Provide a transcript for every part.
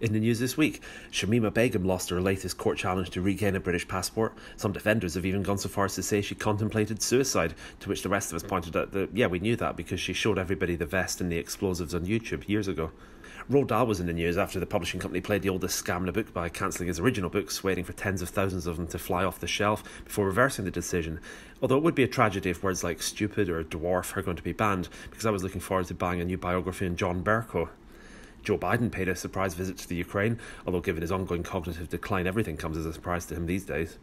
In the news this week, Shamima Begum lost her latest court challenge to regain a British passport. Some defenders have even gone so far as to say she contemplated suicide, to which the rest of us pointed out that, yeah, we knew that because she showed everybody the vest and the explosives on YouTube years ago. Roald Dahl was in the news after the publishing company played the oldest scam in a book by cancelling his original books, waiting for tens of thousands of them to fly off the shelf before reversing the decision. Although it would be a tragedy if words like stupid or dwarf are going to be banned, because I was looking forward to buying a new biography on John Bercow. Joe Biden paid a surprise visit to the Ukraine, although given his ongoing cognitive decline, everything comes as a surprise to him these days.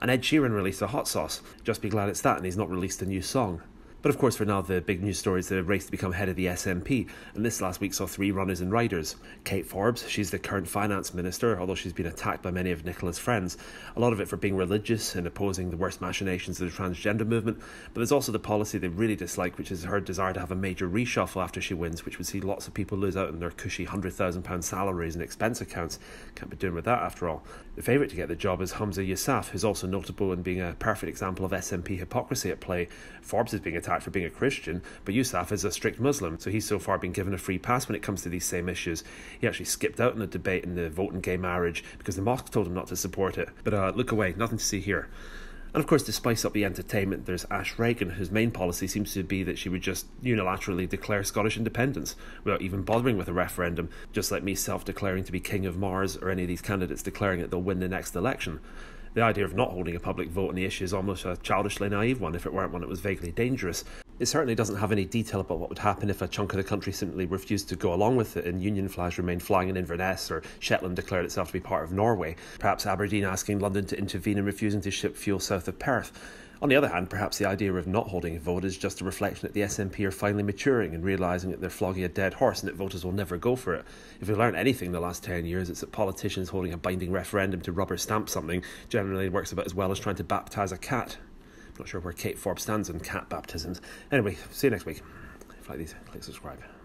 And Ed Sheeran released a hot sauce. Just be glad it's that and he's not released a new song. But of course for now the big news story is the race to become head of the SNP, and this last week saw three runners and riders. Kate Forbes, she's the current finance minister, although she's been attacked by many of Nicola's friends, a lot of it for being religious and opposing the worst machinations of the transgender movement, but there's also the policy they really dislike, which is her desire to have a major reshuffle after she wins, which would see lots of people lose out on their cushy £100,000 salaries and expense accounts. Can't be doing with that after all. The favourite to get the job is Hamza Yousaf, who's also notable in being a perfect example of SNP hypocrisy at play. Forbes is being attacked for being a Christian, but Yousaf is a strict Muslim, so he's so far been given a free pass when it comes to these same issues. He actually skipped out on the debate in the vote on gay marriage because the mosque told him not to support it. But look away, nothing to see here. And of course, to spice up the entertainment, there's Ash Reagan, whose main policy seems to be that she would just unilaterally declare Scottish independence without even bothering with a referendum, just like me self-declaring to be king of Mars or any of these candidates declaring that they'll win the next election. The idea of not holding a public vote on the issue is almost a childishly naive one, if it weren't one that was vaguely dangerous. It certainly doesn't have any detail about what would happen if a chunk of the country simply refused to go along with it and Union flags remained flying in Inverness, or Shetland declared itself to be part of Norway, perhaps Aberdeen asking London to intervene and refusing to ship fuel south of Perth. On the other hand, perhaps the idea of not holding a vote is just a reflection that the SNP are finally maturing and realising that they're flogging a dead horse and that voters will never go for it. If we learn anything in the last 10 years, it's that politicians holding a binding referendum to rubber stamp something generally works about as well as trying to baptise a cat. I'm not sure where Kate Forbes stands on cat baptisms. Anyway, see you next week. If you like these, click subscribe.